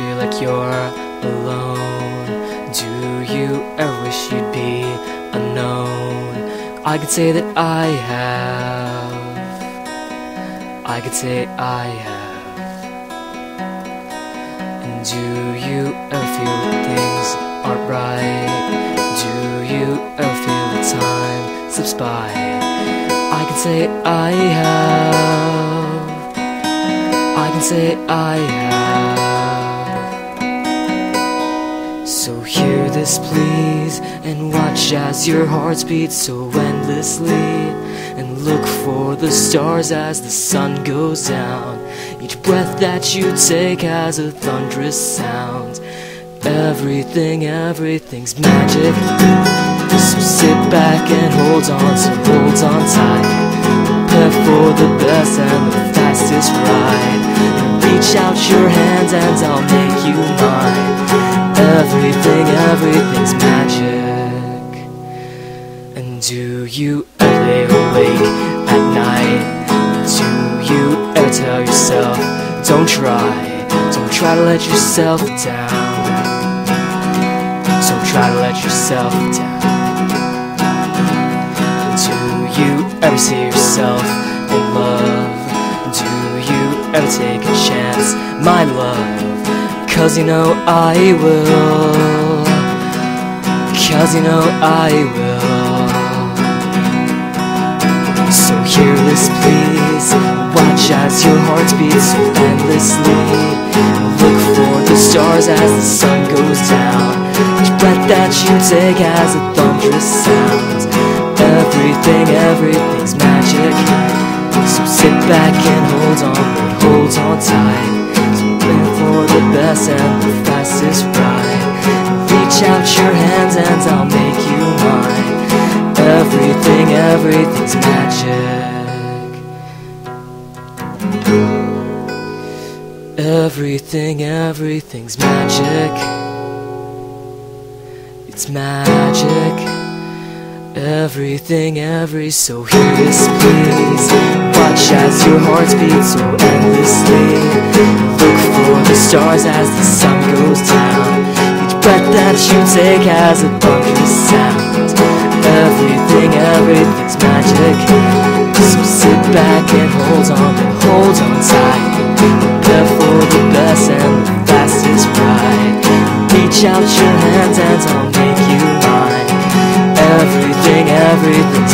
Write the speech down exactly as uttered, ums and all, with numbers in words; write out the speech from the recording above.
feel like you're alone? Do you ever wish you'd be unknown? I could say that I have, I could say I have. And do you ever feel that things aren't right? Do you ever feel that time slips by? I could say I have, I can say I have. So hear this please, and watch as your hearts beat so endlessly, and look for the stars as the sun goes down. Each breath that you take has a thunderous sound. Everything, everything's magic. So sit back and hold on, so hold on tight. Prepare for the best and the fastest ride. And reach out your hands and I'll make you mine. Everything, everything's magic. And do you ever lay awake at night? Do you ever tell yourself, don't try, don't try to let yourself down, don't try to let yourself down? Do you ever see yourself in love? Do you ever take a chance, my love? 'Cause you know I will, 'cause you know I will. So hear this please, watch as your heart beats so endlessly, look for the stars as the sun goes down. Each breath that you take has a thunderous sound. Everything, everything's magic. So sit back and hold on, but hold on tight. For the best and the fastest ride, reach out your hands and I'll make you mine. Everything, everything's magic. Everything, everything's magic. It's magic. Everything, every so hear this please. Watch as your heart beats so endlessly. The stars as the sun goes down. Each breath that you take has a thunderous sound. Everything, everything's magic. So sit back and hold on, and hold on tight. Prepare for the best and the fastest ride. Reach out your hands and I'll make you mine. Everything, everything's